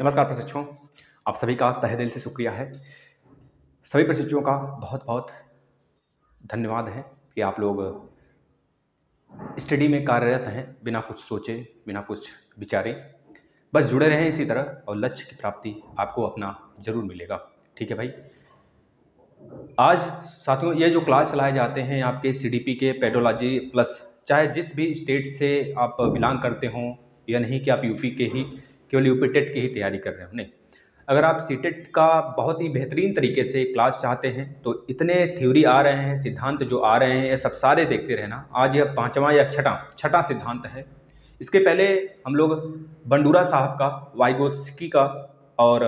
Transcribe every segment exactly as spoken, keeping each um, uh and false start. नमस्कार प्रशिक्षुओं, आप सभी का तहे दिल से शुक्रिया है। सभी प्रशिक्षुओं का बहुत बहुत धन्यवाद है कि आप लोग स्टडी में कार्यरत हैं, बिना कुछ सोचे बिना कुछ विचारे बस जुड़े रहें इसी तरह, और लक्ष्य की प्राप्ति आपको अपना जरूर मिलेगा। ठीक है भाई, आज साथियों ये जो क्लास चलाए जाते हैं आपके सीडीपी के पेडोलॉजी प्लस, चाहे जिस भी स्टेट से आप बिलोंग करते हों या नहीं कि आप यूपी के ही केवल यूपीटेट की ही तैयारी कर रहे हो, नहीं, अगर आप सीटेट का बहुत ही बेहतरीन तरीके से क्लास चाहते हैं तो इतने थ्योरी आ रहे हैं, सिद्धांत जो आ रहे हैं, ये सब सारे देखते रहना। आज यह पाँचवां या छठा छठा सिद्धांत है। इसके पहले हम लोग बंडूरा साहब का, वाइगोत्स्की का और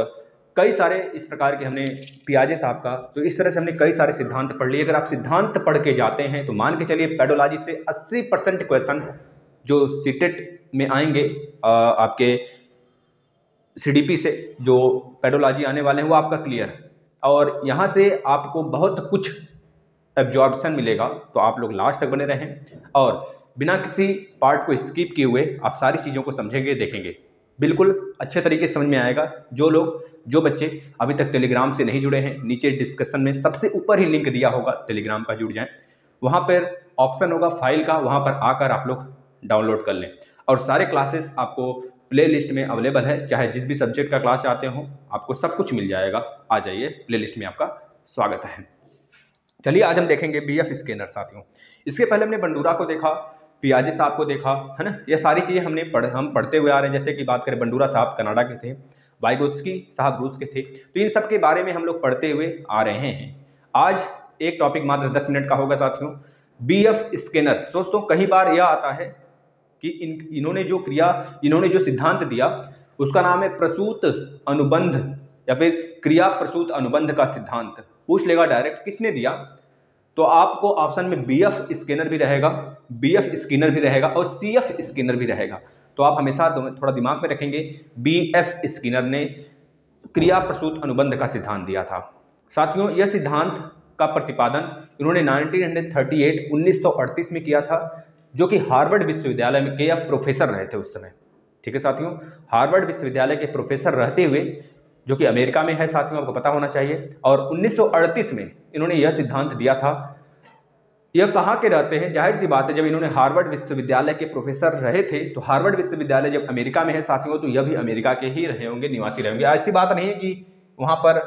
कई सारे इस प्रकार के, हमने पियाजे साहब का, तो इस तरह से हमने कई सारे सिद्धांत पढ़ लिए। अगर आप सिद्धांत पढ़ के जाते हैं तो मान के चलिए पेडोलॉजी से अस्सी परसेंट क्वेश्चन जो सीटेट में आएंगे आपके सीडीपी से, जो पेडोलॉजी आने वाले हैं वो आपका क्लियर है, और यहाँ से आपको बहुत कुछ एब्जॉर्बसन मिलेगा। तो आप लोग लास्ट तक बने रहें और बिना किसी पार्ट को स्किप किए हुए आप सारी चीज़ों को समझेंगे, देखेंगे, बिल्कुल अच्छे तरीके से समझ में आएगा। जो लोग जो बच्चे अभी तक टेलीग्राम से नहीं जुड़े हैं, नीचे डिस्कशन में सबसे ऊपर ही लिंक दिया होगा टेलीग्राम का, जुड़ जाएं। वहाँ पर ऑप्शन होगा फाइल का, वहाँ पर आकर आप लोग डाउनलोड कर लें, और सारे क्लासेस आपको प्ले लिस्ट में अवेलेबल है। चाहे जिस भी सब्जेक्ट का क्लास चाहते हो आपको सब कुछ मिल जाएगा, आ जाइए, प्ले लिस्ट में आपका स्वागत है। चलिए आज हम देखेंगे बी एफ स्किनर साथियों। इसके पहले हमने बंडूरा को देखा, पियाजे साहब को देखा, है ना, ये सारी चीज़ें हमने पढ़ हम पढ़ते हुए आ रहे हैं। जैसे कि बात करें, बंडूरा साहब कनाडा के थे, वाइगोत्स्की साहब रूस के थे, तो इन सब के बारे में हम लोग पढ़ते हुए आ रहे हैं। आज एक टॉपिक मात्र दस मिनट का होगा साथियों, बी एफ स्किनर। दोस्तों कई बार यह आता है कि इन इन्होंने जो क्रिया इन्होंने जो सिद्धांत दिया उसका नाम है प्रसूत अनुबंध या फिर क्रिया प्रसूत अनुबंध का सिद्धांत। पूछ लेगा डायरेक्ट किसने दिया, तो आपको ऑप्शन में बी एफ स्किनर भी रहेगा, बी एफ स्किनर भी रहेगा और सी एफ स्किनर भी रहेगा। तो आप हमेशा थोड़ा दिमाग में रखेंगे बी एफ स्किनर ने क्रिया प्रसूत अनुबंध का सिद्धांत दिया था। साथियों यह सिद्धांत का प्रतिपादन इन्होंने नाइनटीन थर्टी एट उन्नीस सौ अड़तीस में किया था, जो कि हार्वर्ड विश्वविद्यालय में के प्रोफेसर रहे थे उस समय। ठीक है साथियों, हार्वर्ड विश्वविद्यालय के प्रोफेसर रहते हुए, जो कि अमेरिका में है साथियों, आपको पता होना चाहिए, और उन्नीस सौ अड़तीस में इन्होंने यह सिद्धांत दिया था। यह कहाँ के रहते हैं, जाहिर सी बात है जब इन्होंने हार्वर्ड विश्वविद्यालय के प्रोफेसर रहे थे तो हार्वर्ड विश्वविद्यालय जब अमेरिका में है साथियों तो यह भी अमेरिका के ही रहे होंगे, निवासी रहेंगे। ऐसी बात नहीं है कि वहाँ पर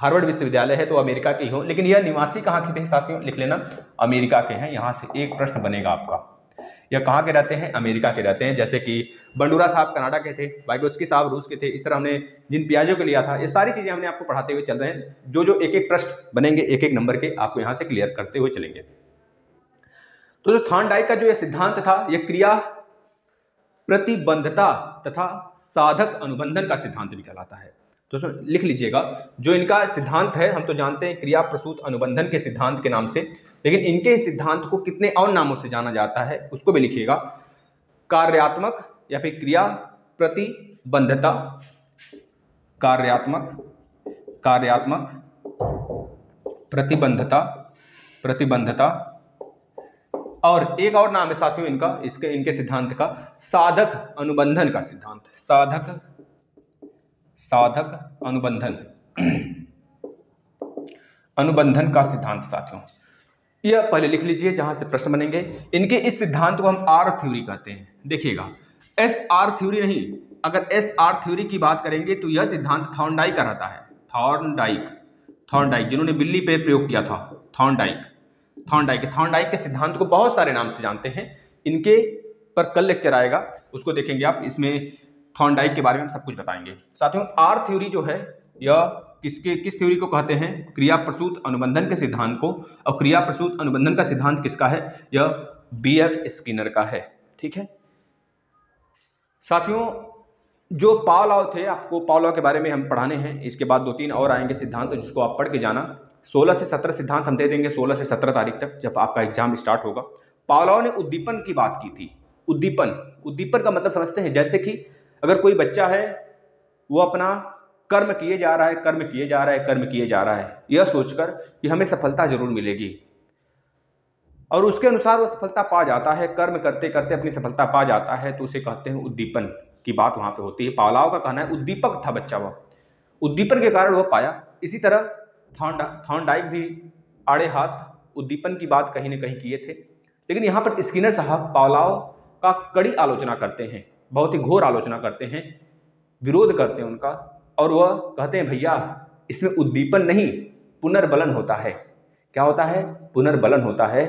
हार्वर्ड विश्वविद्यालय है तो अमेरिका के ही हो, लेकिन यह निवासी कहाँ के थे साथियों, लिख लेना, अमेरिका के हैं। यहाँ से एक प्रश्न बनेगा आपका, या कहाँ के रहते हैं, अमेरिका के रहते हैं। जैसे कि बंडूरा साहब कनाडा के थे, वाइगोत्स्की साहब रूस के थे, इस तरह हमने जिन पियाजो को लिया था, ये सारी चीज़ें हमने आपको पढ़ाते हुए चल रहे हैं। जो जो एक एक प्रश्न बनेंगे एक एक नंबर के, आपको यहाँ से क्लियर करते हुए चलेंगे। तो जो थॉर्नडाइक का जो ये सिद्धांत था, यह क्रिया प्रतिबंधता तथा साधक अनुबंधन का सिद्धांत भी कहलाता है। दोस्तों लिख लीजिएगा, जो इनका सिद्धांत है हम तो जानते हैं क्रिया प्रसूत अनुबंधन के सिद्धांत के नाम से, लेकिन इनके सिद्धांत को कितने और नामों से जाना जाता है उसको भी लिखिएगा। कार्यात्मक या फिर क्रिया प्रतिबंधता, कार्यात्मक कार्यात्मक प्रतिबंधता प्रतिबंधता, और एक और नाम है साथियों इनका, इसके इनके सिद्धांत का, साधक अनुबंधन का सिद्धांत, साधक साधक अनुबंधन अनुबंधन का सिद्धांत साथियों। यह पहले लिख लीजिए जहां से प्रश्न बनेंगे। इनके इस सिद्धांत को हम आर थ्योरी कहते हैं। देखिएगा, एस आर थ्योरी नहीं, अगर एस आर थ्योरी की बात करेंगे तो यह सिद्धांत थॉर्नडाइक का रहता है। थॉर्नडाइक थॉर्नडाइक जिन्होंने बिल्ली पे प्रयोग किया था, थॉर्नडाइक थॉर्नडाइक थॉर्नडाइक के सिद्धांत को बहुत सारे नाम से जानते हैं। इनके पर कल लेक्चर आएगा, उसको देखेंगे आप, इसमें थॉर्नडाइक के बारे में सब कुछ बताएंगे। साथियों आर थ्योरी जो है यह किसके किस थ्योरी को कहते हैं, क्रिया प्रसूत अनुबंधन के सिद्धांत को, और क्रिया प्रसूत अनुबंधन का सिद्धांत किसका है, यह बी एफ स्किनर का है। ठीक है साथियों, जो पावलॉव थे, आपको पावलॉव के बारे में हम पढ़ाने हैं, इसके बाद दो तीन और आएंगे सिद्धांत जिसको आप पढ़ के जाना। सोलह से सत्रह सिद्धांत हम दे देंगे सोलह से सत्रह तारीख तक जब आपका एग्जाम स्टार्ट होगा। पावलॉव ने उद्दीपन की बात की थी। उद्दीपन उद्दीपन का मतलब समझते हैं, जैसे कि अगर कोई बच्चा है वो अपना कर्म किए जा रहा है कर्म किए जा रहा है कर्म किए जा रहा है यह सोचकर कि हमें सफलता जरूर मिलेगी, और उसके अनुसार वो सफलता पा जाता है, कर्म करते करते अपनी सफलता पा जाता है, तो उसे कहते हैं उद्दीपन। की बात वहां पे होती है। पावलाव का कहना है उद्दीपक था बच्चा, वह उद्दीपन के कारण वह पाया। इसी तरह थॉर्नडाइक भी आड़े हाथ उद्दीपन की बात कहीं ना कहीं किए थे, लेकिन यहाँ पर स्किनर साहब पावलाव का कड़ी आलोचना करते हैं, बहुत ही घोर आलोचना करते हैं, विरोध करते हैं उनका, और वह कहते हैं भैया इसमें उद्दीपन नहीं पुनर्बलन होता है। क्या होता है? पुनर्बलन होता है।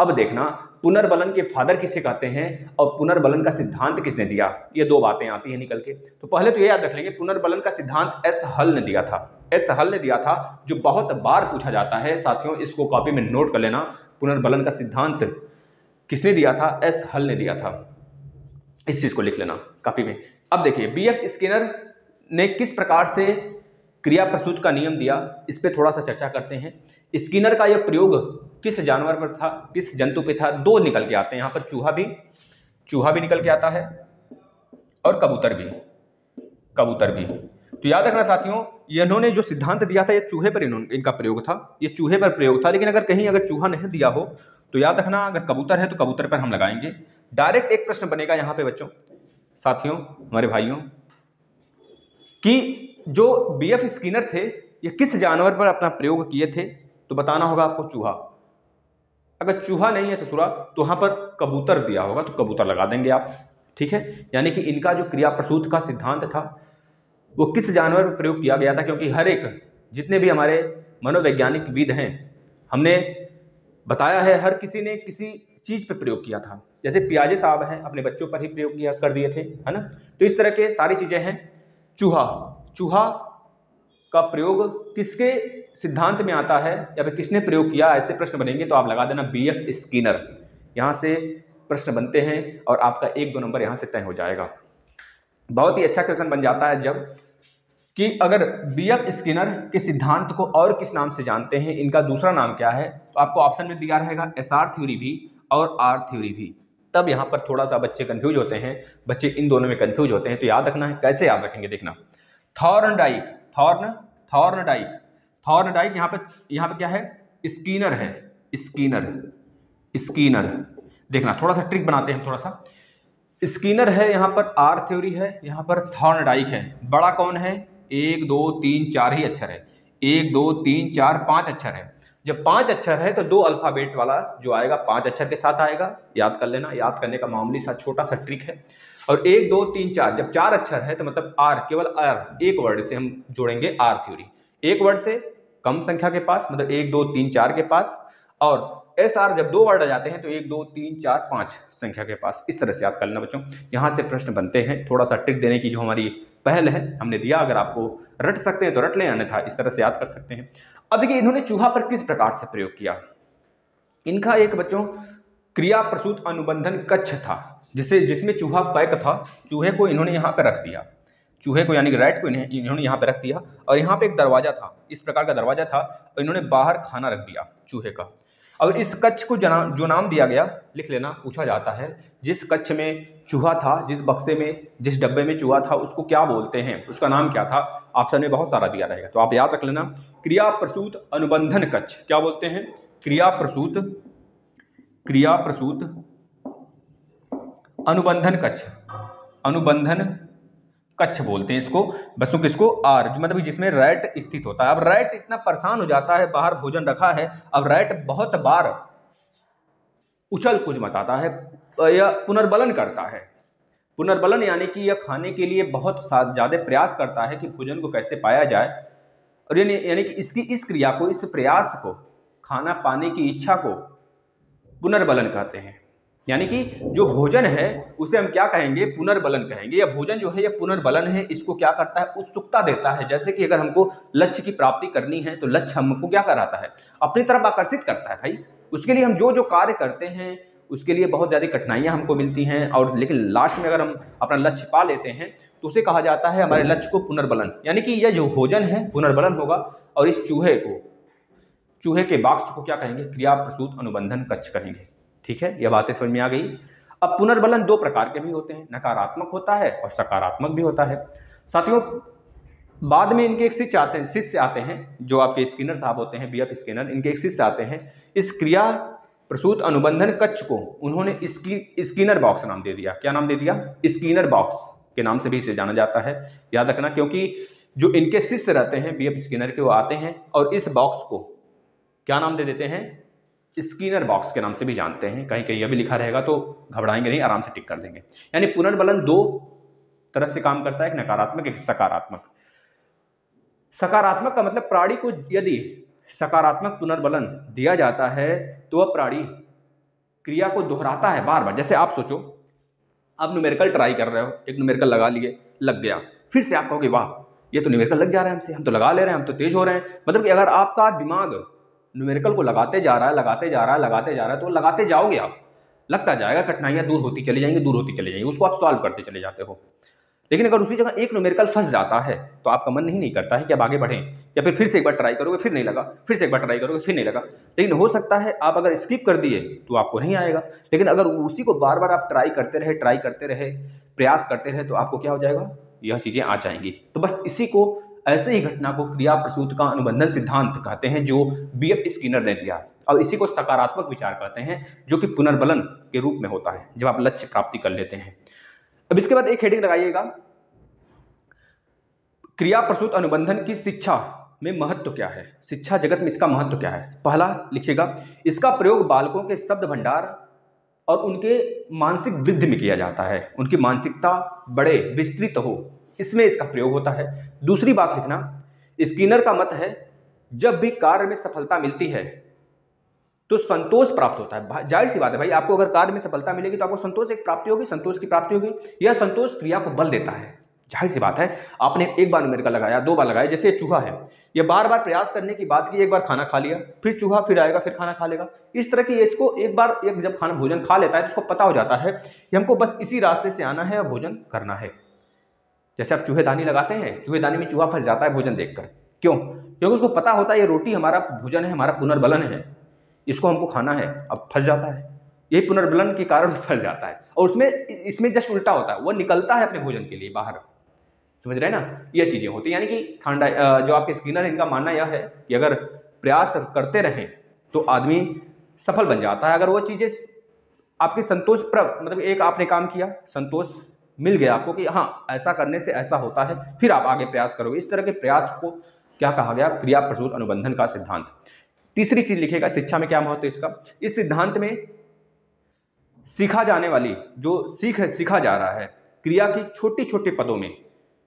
अब देखना पुनर्बलन के फादर किसे कहते हैं और पुनर्बलन का सिद्धांत किसने दिया, ये दो बातें आती हैं निकल के। तो पहले तो ये याद रख लेंगे पुनर्बलन का सिद्धांत एस हल ने दिया था, एस हल ने दिया था जो बहुत बार पूछा जाता है साथियों, इसको कॉपी में नोट कर लेना। पुनर्बलन का सिद्धांत किसने दिया था? एस हल ने दिया था, इस चीज को लिख लेना कॉपी में। अब देखिए बी एफ स्किनर ने किस प्रकार से क्रिया प्रसूत का नियम दिया, इस पर थोड़ा सा चर्चा करते हैं। स्किनर का यह प्रयोग किस जानवर पर था, किस जंतु पे था, दो निकल के आते हैं यहाँ पर, चूहा भी चूहा भी निकल के आता है और कबूतर भी कबूतर भी तो याद रखना साथियों, इन्होंने जो सिद्धांत दिया था ये चूहे पर इन्होंने इनका प्रयोग था, ये चूहे पर प्रयोग था। लेकिन अगर कहीं अगर चूहा नहीं दिया हो तो याद रखना, अगर कबूतर है तो कबूतर पर हम लगाएंगे। डायरेक्ट एक प्रश्न बनेगा यहाँ पे बच्चों, साथियों, हमारे भाइयों, कि जो बी एफ स्किनर थे ये किस जानवर पर अपना प्रयोग किए थे, तो बताना होगा आपको चूहा। अगर चूहा नहीं है ससुरा तो वहाँ पर कबूतर दिया होगा तो कबूतर लगा देंगे आप, ठीक है। यानी कि इनका जो क्रिया प्रसूत का सिद्धांत था वो किस जानवर पर प्रयोग किया गया था, क्योंकि हर एक जितने भी हमारे मनोवैज्ञानिक विद हैं हमने बताया है हर किसी ने किसी चीज़ पर प्रयोग किया था। जैसे पियाजे साहब हैं अपने बच्चों पर ही प्रयोग किया कर दिए थे, है ना। तो इस तरह के सारी चीज़ें हैं। चूहा चूहा का प्रयोग किसके सिद्धांत में आता है या फिर किसने प्रयोग किया, ऐसे प्रश्न बनेंगे तो आप लगा देना बी एफ स्किनर। यहाँ से प्रश्न बनते हैं और आपका एक दो नंबर यहाँ से तय हो जाएगा। बहुत ही अच्छा क्वेश्चन बन जाता है जब कि अगर बी एफ स्किनर के सिद्धांत को और किस नाम से जानते हैं, इनका दूसरा नाम क्या है, तो आपको ऑप्शन में दिया रहेगा एस आर थ्योरी भी और आर थ्योरी भी। तब यहाँ पर थोड़ा सा बच्चे कन्फ्यूज होते हैं, बच्चे इन दोनों में कन्फ्यूज होते हैं, तो याद रखना है। कैसे याद रखेंगे देखना, थॉर्नडाइक थॉर्न थॉर्नडाइक थॉर्नडाइक यहाँ पे यहाँ पे क्या है, स्किनर है, स्किनर स्किनर देखना थोड़ा सा ट्रिक बनाते हैं, थोड़ा सा स्किनर है यहाँ पर, आर थ्योरी है यहाँ पर, थॉर्नडाइक है। बड़ा कौन है? एक दो तीन चार ही अक्षर है, एक दो तीन चार पाँच अक्षर है। जब पाँच अक्षर है तो दो अल्फ़ाबेट वाला जो आएगा पाँच अक्षर के साथ आएगा, याद कर लेना, याद करने का मामूली सा छोटा सा ट्रिक है। और एक दो तीन चार, जब चार अक्षर है तो मतलब आर, केवल आर एक वर्ड से हम जोड़ेंगे आर थ्योरी, एक वर्ड से कम संख्या के पास, मतलब एक दो तीन चार के पास। और एस आर जब दो वर्ड आ जाते हैं तो एक दो तीन चार पाँच संख्या के पास। इस तरह से याद कर लेना बच्चों, यहाँ से प्रश्न बनते हैं। थोड़ा सा ट्रिक देने की जो हमारी पहल है हमने दिया, अगर आपको रट सकते हैं तो रट लें, अन्यथा इस तरह से याद कर सकते हैं। अब देखिए इन्होंने चूहा पर किस प्रकार से प्रयोग किया। इनका एक बच्चों क्रिया प्रसूत अनुबंधन कक्ष था, जिसे जिसमें चूहा पैक था। चूहे को इन्होंने यहाँ पर रख दिया, चूहे को यानी कि रैट को इन्होंने यहाँ पर रख दिया, और यहाँ पे एक दरवाजा था, इस प्रकार का दरवाजा था, और इन्होंने बाहर खाना रख दिया चूहे का। और इस कक्ष को जो नाम दिया गया लिख लेना, पूछा जाता है जिस कक्ष में चूहा था, जिस बक्से में, जिस डब्बे में चूहा था, उसको क्या बोलते हैं, उसका नाम क्या था, ऑप्शन में बहुत सारा दिया रहेगा। तो आप याद रख लेना क्रिया प्रसूत अनुबंधन कक्ष, क्या बोलते हैं, क्रिया प्रसूत क्रिया प्रसूत अनुबंधन कक्ष अनुबंधन कक्ष बोलते हैं इसको बसों, किसको, आर, मतलब जिसमें रैट स्थित होता है। अब रैट इतना परेशान हो जाता है, बाहर भोजन रखा है, अब रैट बहुत बार उछल कूद मचाता है या पुनर्बलन करता है। पुनर्बलन यानी कि यह खाने के लिए बहुत ज्यादा प्रयास करता है कि भोजन को कैसे पाया जाए, और यानी यानी कि इसकी इस क्रिया को, इस प्रयास को, खाना पाने की इच्छा को पुनर्बलन कहते हैं। यानी कि जो भोजन है उसे हम क्या कहेंगे, पुनर्बलन कहेंगे। या भोजन जो है यह पुनर्बलन है, इसको क्या करता है, उत्सुकता देता है। जैसे कि अगर हमको लक्ष्य की प्राप्ति करनी है तो लक्ष्य हमको क्या कराता है, अपनी तरफ आकर्षित करता है भाई। उसके लिए हम जो जो कार्य करते हैं उसके लिए बहुत ज़्यादा कठिनाइयाँ हमको मिलती हैं, और लेकिन लास्ट में अगर हम अपना लक्ष्य पा लेते हैं तो उसे कहा जाता है हमारे लक्ष्य को पुनर्बलन। यानी कि यह जो भोजन है पुनर्बलन होगा, और इस चूहे को, चूहे के बाक्स को क्या कहेंगे, क्रिया प्रसूत अनुबंधन कक्ष कहेंगे, ठीक है। यह बातें समझ में आ गई। अब पुनर्बलन दो प्रकार के भी होते हैं, नकारात्मक होता है और सकारात्मक भी होता है। साथियों बाद में इनके एक शिष्य आते हैं शिष्य आते हैं जो आपके स्किनर साहब होते हैं, बी एफ स्किनर, इनके एक शिष्य आते हैं। इस क्रिया प्रसूत अनुबंधन कक्ष को उन्होंने इसकी स्किनर बॉक्स नाम दे दिया। क्या नाम दे दिया, स्किनर बॉक्स। के नाम से भी इसे जाना जाता है, याद रखना, क्योंकि जो इनके शिष्य रहते हैं बी एफ स्किनर के, वो आते हैं और इस बॉक्स को क्या नाम दे देते हैं, स्किनर बॉक्स के नाम से भी जानते हैं। कहीं कहीं यह भी लिखा रहेगा तो घबराएंगे नहीं, आराम से टिक कर देंगे। यानी पुनर्बलन दो तरह से काम करता है, एक नकारात्मक एक सकारात्मक। सकारात्मक का मतलब प्राणी को यदि सकारात्मक पुनर्बलन दिया जाता है तो वह प्राणी क्रिया को दोहराता है बार बार। जैसे आप सोचो आप न्यूमेरिकल ट्राई कर रहे हो, एक न्यूमेरिकल लगा लिए, लग गया, फिर से आप कहोगे वाह ये तो न्यूमेरिकल लग जा रहा है हमसे, हम तो लगा ले रहे हैं, हम तो तेज हो रहे हैं। मतलब कि अगर आपका दिमाग न्यूमेरिकल को लगाते जा रहा है लगाते जा रहा है लगाते जा रहा है तो लगाते जाओगे आप, लगता जाएगा, कठिनाइयाँ दूर होती चली जाएंगी दूर होती चली जाएंगी, उसको आप सॉल्व करते चले जाते हो। लेकिन अगर उसी जगह एक न्यूमेरिकल फंस जाता है तो आपका मन नहीं नहीं करता है कि आप आगे बढ़ें, या फिर फिर से एक बार ट्राई करोगे फिर नहीं लगा, फिर से एक बार ट्राई करोगे फिर नहीं लगा। लेकिन हो सकता है आप अगर स्किप कर दिए तो आपको नहीं आएगा, लेकिन अगर उसी को बार बार आप ट्राई करते रहे ट्राई करते रहे प्रयास करते रहे तो आपको क्या हो जाएगा, यह चीज़ें आ जाएंगी। तो बस इसी को, ऐसे ही घटना को क्रिया प्रसूत का अनुबंधन सिद्धांत कहते हैं जो बी एफ स्किनर ने दिया, और इसी को सकारात्मक विचार कहते हैं जो कि पुनर्बलन के रूप में होता है जब आप लक्ष्य प्राप्ति कर लेते हैं। अब इसके बाद एक हेडिंग लगाइएगा, क्रिया प्रसूत अनुबंधन की शिक्षा में महत्व क्या है, शिक्षा जगत में इसका महत्व क्या है। पहला लिखिएगा, इसका प्रयोग बालकों के शब्द भंडार और उनके मानसिक वृद्धि में किया जाता है, उनकी मानसिकता बड़े विस्तृत हो इसमें इसका प्रयोग होता है। दूसरी बात लिखना, स्किनर का मत है जब भी कार्य में सफलता मिलती है तो संतोष प्राप्त होता है। जाहिर सी बात है भाई, आपको अगर कार्य में सफलता मिलेगी तो आपको संतोष एक प्राप्ति होगी, संतोष की प्राप्ति होगी। यह संतोष क्रिया को बल देता है, जाहिर सी बात है। आपने एक बार न्यूमेरिकल लगाया, दो बार लगाया, जैसे चूहा है, यह बार बार प्रयास करने की बात की, एक बार खाना खा लिया फिर चूहा फिर आएगा फिर खाना खा लेगा, इस तरह की इसको एक बार एक जब खाना भोजन खा लेता है तो उसको पता हो जाता है कि हमको बस इसी रास्ते से आना है और भोजन करना है। जैसे आप चूहेदानी लगाते हैं, चूहेदानी में चूहा फंस जाता है भोजन देखकर, क्यों? क्योंकि उसको पता होता है ये रोटी हमारा भोजन है, हमारा पुनर्बलन है, इसको हमको खाना है। अब फंस जाता है, यही पुनर्बलन के कारण फंस जाता है। और उसमें इसमें जस्ट उल्टा होता है, वह निकलता है अपने भोजन के लिए बाहर, समझ रहे हैं ना, यह चीज़ें होती हैं। यानी कि थॉर्नडाइक जो आपके स्किनर है, इनका मानना यह है कि अगर प्रयास करते रहें तो आदमी सफल बन जाता है। अगर वो चीज़ें आपकी संतोष प्रभ, मतलब एक आपने काम किया, संतोष मिल गया आपको कि हाँ ऐसा करने से ऐसा होता है, फिर आप आगे प्रयास करोगे। इस तरह के प्रयास को क्या कहा गया, क्रिया प्रसूत अनुबंधन का सिद्धांत। तीसरी चीज़ लिखिएगा, शिक्षा में क्या महत्व है इसका। इस सिद्धांत में सीखा जाने वाली जो सीख है, सीखा जा रहा है, क्रिया की छोटे छोटे पदों में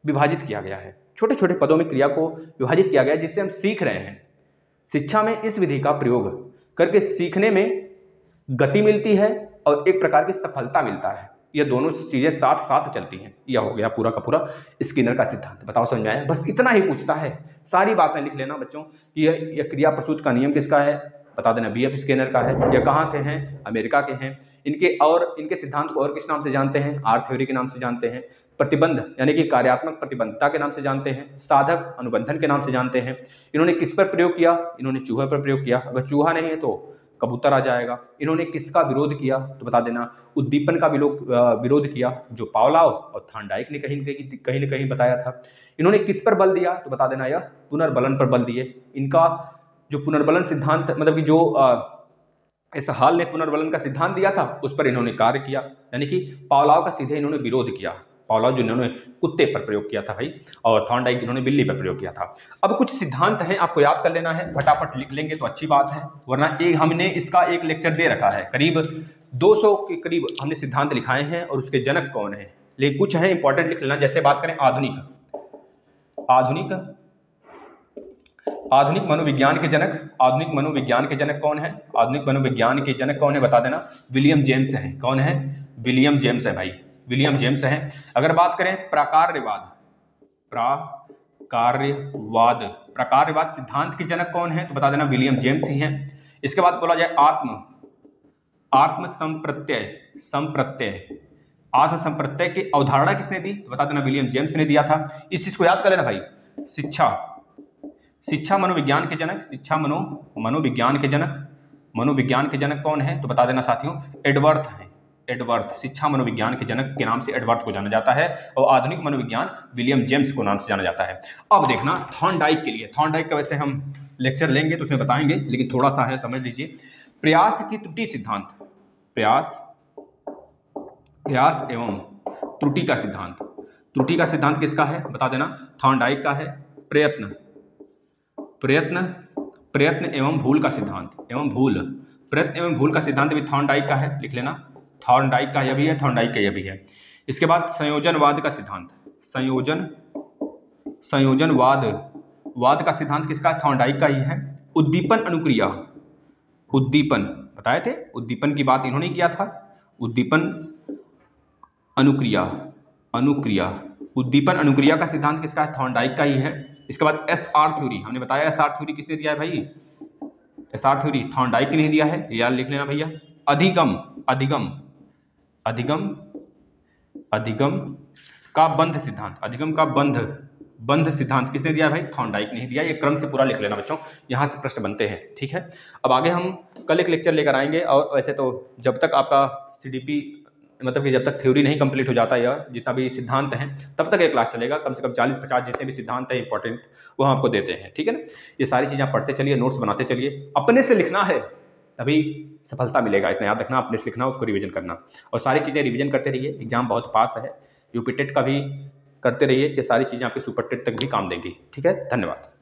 विभाजित किया गया है, छोटे छोटे पदों में क्रिया को विभाजित किया गया है जिससे हम सीख रहे हैं। शिक्षा में इस विधि का प्रयोग करके सीखने में गति मिलती है और एक प्रकार की सफलता मिलता है, यह दोनों चीज़ें साथ साथ चलती हैं। यह हो गया पूरा का पूरा स्किनर का सिद्धांत। बताओ समझ में आया? बस इतना ही पूछता है, सारी बातें लिख लेना बच्चों कि यह, यह क्रिया प्रसूत का नियम किसका है, बता देना बी एफ स्किनर का है। यह कहाँ के हैं, अमेरिका के हैं। इनके और इनके सिद्धांत को और किस नाम से जानते हैं, आर थ्योरी के नाम से जानते हैं। प्रतिबंध यानी कि कार्यात्मक प्रतिबंधता के नाम से जानते हैं। साधक अनुबंधन के नाम से जानते हैं। इन्होंने किस पर प्रयोग किया, इन्होंने चूहे पर प्रयोग किया, अगर चूहा नहीं है तो कबूतर आ जाएगा। इन्होंने किसका विरोध किया तो बता देना, उद्दीपन का विरोध किया जो पावलाव और थॉर्नडाइक ने कहीं कहीं कहीं न कहीं बताया था। इन्होंने किस पर बल दिया तो बता देना यह पुनर्बलन पर बल दिए। इनका जो पुनर्बलन सिद्धांत, मतलब कि जो एस हॉल ने पुनर्बलन का सिद्धांत दिया था उस पर इन्होंने कार्य किया, यानी कि पावलाव का सीधे इन्होंने विरोध किया। पावलाव जिन्होंने कुत्ते पर प्रयोग किया था भाई, और थॉर्नडाइक जिन्होंने बिल्ली पर प्रयोग किया था। अब कुछ सिद्धांत हैं, आपको याद कर लेना है, फटाफट लिख लेंगे तो अच्छी बात है, वरना एक हमने इसका एक लेक्चर दे रखा है, करीब दो सौ के करीब हमने सिद्धांत लिखाए हैं और उसके जनक कौन हैं। लेकिन कुछ हैं इंपॉर्टेंट, लिख लेना। जैसे बात करें आधुनिक, आधुनिक आधुनिक मनोविज्ञान के जनक, आधुनिक मनोविज्ञान के जनक कौन है, आधुनिक मनोविज्ञान के जनक कौन है बता देना, विलियम जेम्स हैं। कौन है, विलियम जेम्स है भाई, विलियम जेम्स हैं। अगर बात करें प्राकार्यवाद, प्राकार्यवाद प्राकार्यवाद सिद्धांत के जनक कौन है तो बता देना विलियम जेम्स ही हैं। इसके बाद बोला जाए आत्म, आत्म संप्रत्यय, संप्रत्यय आत्म संप्रत्यय की अवधारणा किसने दी तो बता देना विलियम जेम्स ने दिया था। इस चीज को याद कर लेना भाई। शिक्षा, शिक्षा मनोविज्ञान के जनक, शिक्षा मनो मनोविज्ञान के जनक, मनोविज्ञान के जनक कौन है तो बता देना साथियों एडवर्थ हैं। एडवर्थ शिक्षा मनोविज्ञान के जनक के नाम से एडवर्थ को जाना जाता है, और आधुनिक मनोविज्ञान विलियम जेम्स को नाम से जाना जाता है। अब देखना थॉर्नडाइक के लिए, थॉर्नडाइक का वैसे हम लेक्चर लेंगे तो उसमें बताएंगे, लेकिन थोड़ा सा है समझ लीजिए। प्रयास की त्रुटि सिद्धांत, प्रयास प्रयास एवं त्रुटि का सिद्धांत, त्रुटि का सिद्धांत किसका है बता देना, थॉर्नडाइक का है। प्रयत्न प्रयत्न प्रयत्न एवं भूल का सिद्धांत एवं भूल प्रयत्न एवं भूल का सिद्धांत भी थॉर्नडाइक का है, लिख लेना। थॉर्नडाइक का यह भी है, थॉर्नडाइक का यह भी है। इसके बाद संयोजनवाद का सिद्धांत, संयोजन संयोजनवाद वाद का सिद्धांत किसका, थॉर्नडाइक का ही है। उद्दीपन अनुक्रिया, उद्दीपन बताए थे, उद्दीपन की बात इन्होंने किया था। उद्दीपन अनुक्रिया अनुक्रिया उद्दीपन अनुक्रिया का सिद्धांत किसका है, थॉर्नडाइक का ही है। इसके बाद एस आर थ्योरी, हमने बताया एस आर थ्योरी किसने दिया है भाई, एस आर थ्योरी थॉर्नडाइक ने दिया है, यार लिख लेना भैया। अधिगम अधिगम अधिगम अधिगम का बंध सिद्धांत, अधिगम का बंध बंध सिद्धांत किसने दिया भाई, थॉर्नडाइक ने दिया। ये क्रम से पूरा लिख लेना बच्चों, यहाँ से प्रश्न बनते हैं, ठीक है। अब आगे हम कल एक लेक्चर लेकर आएंगे, और वैसे तो जब तक आपका सीडीपी मतलब कि जब तक थ्योरी नहीं कंप्लीट हो जाता या जितना भी सिद्धांत हैं तब तक एक क्लास चलेगा, कम से कम चालीस पचास जितने भी सिद्धांत हैं इंपॉर्टेंट वो हम आपको देते हैं, ठीक है ना। ये सारी चीज़ें पढ़ते चलिए, नोट्स बनाते चलिए, अपने से लिखना है तभी सफलता मिलेगा, इतना याद रखना। अपने से लिखना, उसको रिविजन करना और सारी चीज़ें रिविजन करते रहिए, एग्जाम बहुत पास है। यूपीटेट का भी करते रहिए, ये सारी चीज़ें आपके सुपर टेट तक भी काम देंगी, ठीक है। धन्यवाद।